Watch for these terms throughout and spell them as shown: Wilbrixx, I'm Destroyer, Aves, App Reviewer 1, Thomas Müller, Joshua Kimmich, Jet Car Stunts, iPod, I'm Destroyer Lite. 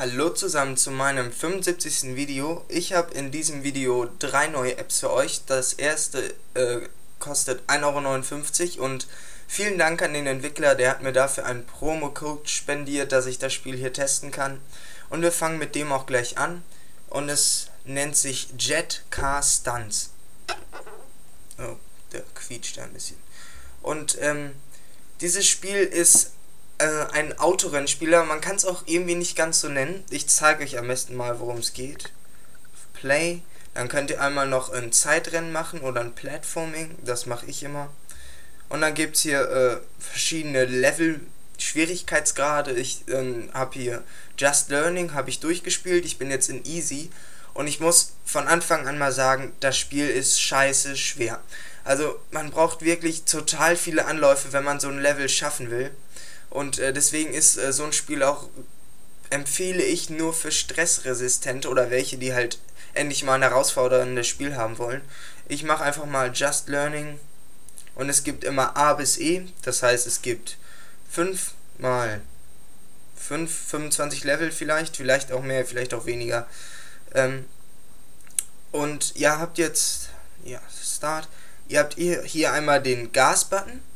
Hallo zusammen zu meinem 75. Video. Ich habe in diesem Video drei neue Apps für euch. Das erste kostet 1,59 € und vielen Dank an den Entwickler, der hat mir dafür einen Promo-Code spendiert, dass ich das Spiel hier testen kann. Und wir fangen mit dem auch gleich an und es nennt sich Jet Car Stunts. Oh, der quietscht ein bisschen. Und dieses Spiel ist ein Autorennspieler, man kann es auch irgendwie nicht ganz so nennen. Ich zeige euch am besten mal, worum es geht. Play, dann könnt ihr einmal noch ein Zeitrennen machen oder ein Platforming, das mache ich immer. Und dann gibt es hier verschiedene Level, Schwierigkeitsgrade. Ich habe hier Just Learning, habe ich durchgespielt, ich bin jetzt in Easy. Und ich muss von Anfang an mal sagen, das Spiel ist scheiße schwer. Also man braucht wirklich total viele Anläufe, wenn man so ein Level schaffen will. Und deswegen ist so ein Spiel auch, empfehle ich, nur für Stressresistente oder welche, die halt endlich mal ein herausforderndes Spiel haben wollen. Ich mache einfach mal Just Learning und es gibt immer A bis E, das heißt es gibt 25 Level vielleicht auch mehr, vielleicht auch weniger. Und ihr habt jetzt, ja, Start, ihr habt hier einmal den Gas-Button.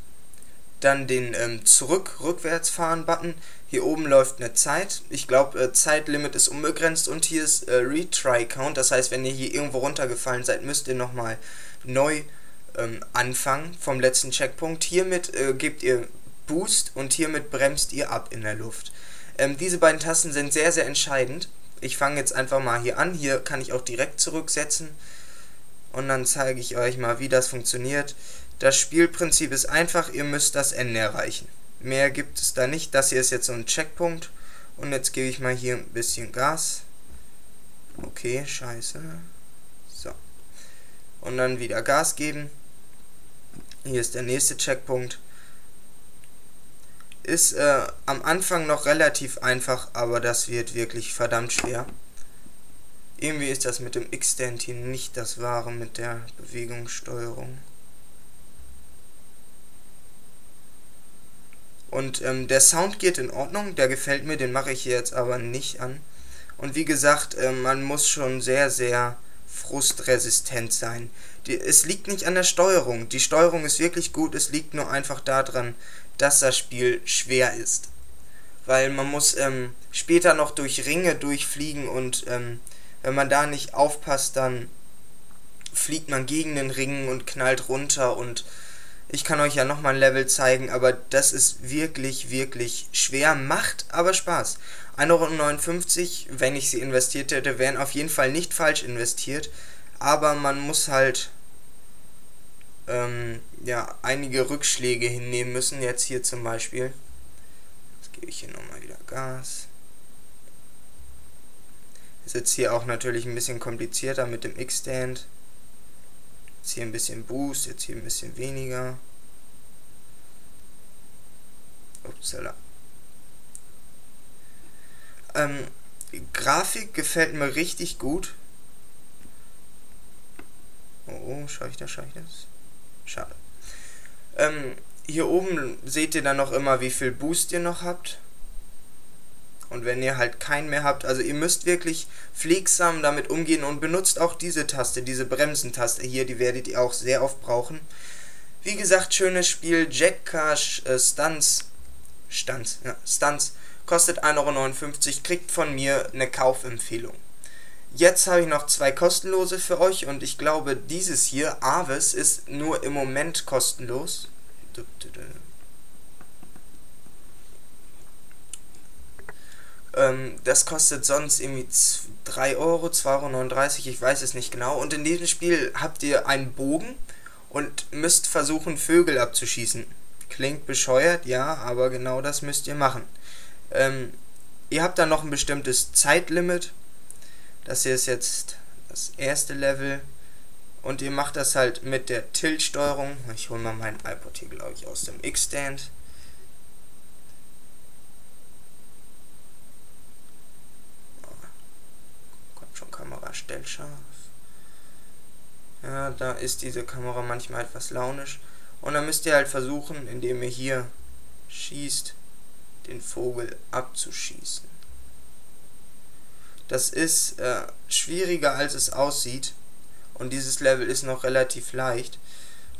Dann den Zurück-Rückwärtsfahren-Button. Hier oben läuft eine Zeit. Ich glaube, Zeitlimit ist unbegrenzt. Und hier ist Retry-Count. Das heißt, wenn ihr hier irgendwo runtergefallen seid, müsst ihr nochmal neu anfangen vom letzten Checkpunkt. Hiermit gebt ihr Boost und hiermit bremst ihr ab in der Luft. Diese beiden Tasten sind sehr, sehr entscheidend. Ich fange jetzt einfach mal hier an. Hier kann ich auch direkt zurücksetzen. Und dann zeige ich euch mal, wie das funktioniert. Das Spielprinzip ist einfach, ihr müsst das Ende erreichen. Mehr gibt es da nicht. Das hier ist jetzt so ein Checkpunkt. Und jetzt gebe ich mal hier ein bisschen Gas. Okay, scheiße. So. Und dann wieder Gas geben. Hier ist der nächste Checkpunkt. Ist am Anfang noch relativ einfach, aber das wird wirklich verdammt schwer. Irgendwie ist das mit dem X-Stand hier nicht das Wahre mit der Bewegungssteuerung. Und der Sound geht in Ordnung, der gefällt mir, den mache ich hier jetzt aber nicht an. Und wie gesagt, man muss schon sehr, sehr frustresistent sein. Es liegt nicht an der Steuerung, die Steuerung ist wirklich gut, es liegt nur einfach daran, dass das Spiel schwer ist. Weil man muss später noch durch Ringe durchfliegen und wenn man da nicht aufpasst, dann fliegt man gegen den Ring und knallt runter und... Ich kann euch ja nochmal ein Level zeigen, aber das ist wirklich, wirklich schwer, macht aber Spaß. 1,59 €, wenn ich sie investiert hätte, wären auf jeden Fall nicht falsch investiert, aber man muss halt ja, einige Rückschläge hinnehmen müssen, jetzt hier zum Beispiel. Jetzt gebe ich hier nochmal wieder Gas. Ist jetzt hier auch natürlich ein bisschen komplizierter mit dem X-Stand. Jetzt hier ein bisschen Boost, jetzt hier ein bisschen weniger. Upsala. Grafik gefällt mir richtig gut. Oh, schaffe ich das? Schade. Hier oben seht ihr dann noch immer, wie viel Boost ihr noch habt. Und wenn ihr halt keinen mehr habt, also ihr müsst wirklich pflegsam damit umgehen und benutzt auch diese Taste, diese Bremsentaste hier, die werdet ihr auch sehr oft brauchen. Wie gesagt, schönes Spiel, Jet Car Stunts, kostet 1,59 €, kriegt von mir eine Kaufempfehlung. Jetzt habe ich noch zwei kostenlose für euch und ich glaube, dieses hier, Aves, ist nur im Moment kostenlos. Das kostet sonst irgendwie 3 €, 2,39 €, ich weiß es nicht genau. Und in diesem Spiel habt ihr einen Bogen und müsst versuchen, Vögel abzuschießen. Klingt bescheuert, ja, aber genau das müsst ihr machen. Ihr habt dann noch ein bestimmtes Zeitlimit. Das hier ist jetzt das erste Level. Und ihr macht das halt mit der Tilt-Steuerung. Ich hole mal meinen iPod hier, glaube ich, aus dem X-Stand. Stellscharf. Ja, da ist diese Kamera manchmal etwas launisch. Und dann müsst ihr halt versuchen, indem ihr hier schießt, den Vogel abzuschießen. Das ist schwieriger, als es aussieht. Und dieses Level ist noch relativ leicht.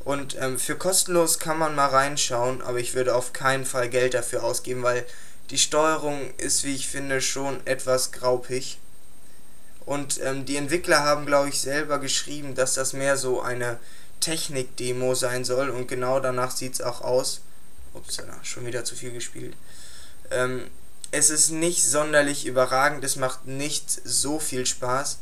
Und für kostenlos kann man mal reinschauen, aber ich würde auf keinen Fall Geld dafür ausgeben, weil die Steuerung ist, wie ich finde, schon etwas graupig. Und die Entwickler haben, glaube ich, selber geschrieben, dass das mehr so eine Technik-Demo sein soll. Und genau danach sieht es auch aus. Ups, schon wieder zu viel gespielt. Es ist nicht sonderlich überragend, es macht nicht so viel Spaß.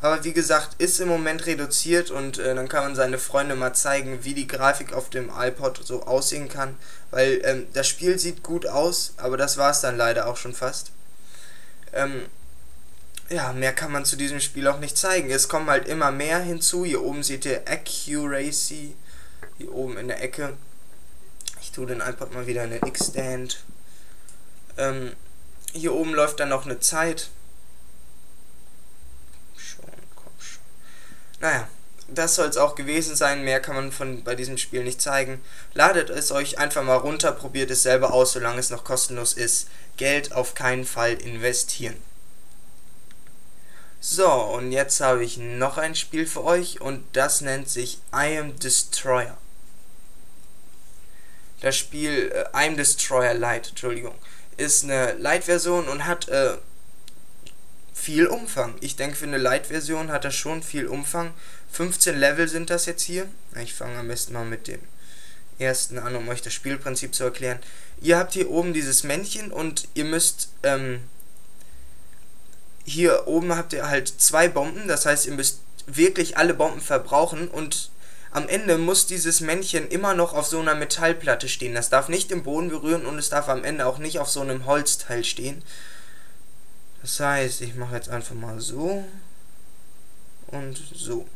Aber wie gesagt, ist im Moment reduziert und dann kann man seine Freunde mal zeigen, wie die Grafik auf dem iPod so aussehen kann. Weil das Spiel sieht gut aus, aber das war es dann leider auch schon fast. Ja, mehr kann man zu diesem Spiel auch nicht zeigen. Es kommen halt immer mehr hinzu. Hier oben seht ihr Accuracy, hier oben in der Ecke. Ich tue den iPod mal wieder in den X-Stand. Hier oben läuft dann noch eine Zeit. Naja, das soll es auch gewesen sein. Mehr kann man bei diesem Spiel nicht zeigen. Ladet es euch einfach mal runter, probiert es selber aus, solange es noch kostenlos ist. Geld auf keinen Fall investieren. So, und jetzt habe ich noch ein Spiel für euch und das nennt sich I'm Destroyer. Das Spiel I'm Destroyer Lite, Entschuldigung, ist eine Lite-Version und hat viel Umfang. Ich denke, für eine Lite-Version hat das schon viel Umfang. 15 Level sind das jetzt hier. Ich fange am besten mal mit dem ersten an, um euch das Spielprinzip zu erklären. Ihr habt hier oben dieses Männchen und ihr müsst, hier oben habt ihr halt 2 Bomben, das heißt, ihr müsst wirklich alle Bomben verbrauchen und am Ende muss dieses Männchen immer noch auf so einer Metallplatte stehen. Das darf nicht den Boden berühren und es darf am Ende auch nicht auf so einem Holzteil stehen. Das heißt, ich mache jetzt einfach mal so und so.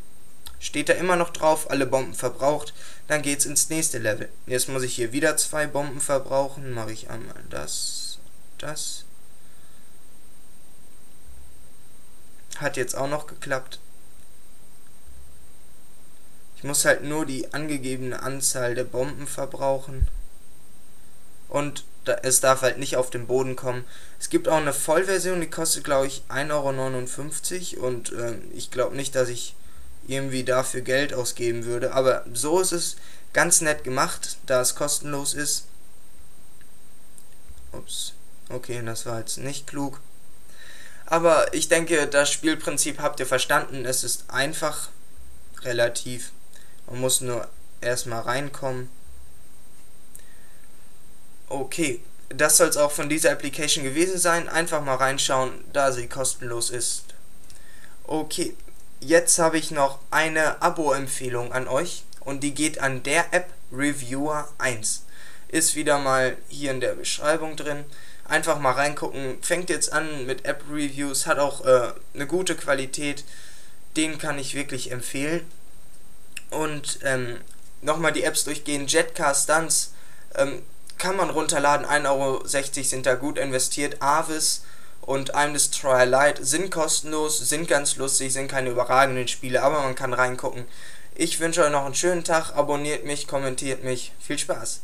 Steht da immer noch drauf, alle Bomben verbraucht, dann geht's ins nächste Level. Jetzt muss ich hier wieder 2 Bomben verbrauchen, mache ich einmal das, das. Hat jetzt auch noch geklappt. Ich muss halt nur die angegebene Anzahl der Bomben verbrauchen. Und es darf halt nicht auf den Boden kommen. Es gibt auch eine Vollversion, die kostet, glaube ich, 1,59 € und ich glaube nicht, dass ich irgendwie dafür Geld ausgeben würde, aber so ist es ganz nett gemacht, da es kostenlos ist. Ups, okay, das war jetzt nicht klug. Aber ich denke, das Spielprinzip habt ihr verstanden. Es ist einfach, relativ. Man muss nur erstmal reinkommen. Okay, das soll es auch von dieser Application gewesen sein. Einfach mal reinschauen, da sie kostenlos ist. Okay, jetzt habe ich noch eine Abo-Empfehlung an euch. Und die geht an der App Reviewer 1. Ist wieder mal hier in der Beschreibung drin. Einfach mal reingucken. Fängt jetzt an mit App-Reviews. Hat auch eine gute Qualität. Den kann ich wirklich empfehlen. Und nochmal die Apps durchgehen. Jet Car Stunts. Kann man runterladen, 1,60 € sind da gut investiert. Aves und I'm Destroyer Lite sind kostenlos, sind ganz lustig, sind keine überragenden Spiele, aber man kann reingucken. Ich wünsche euch noch einen schönen Tag, abonniert mich, kommentiert mich, viel Spaß!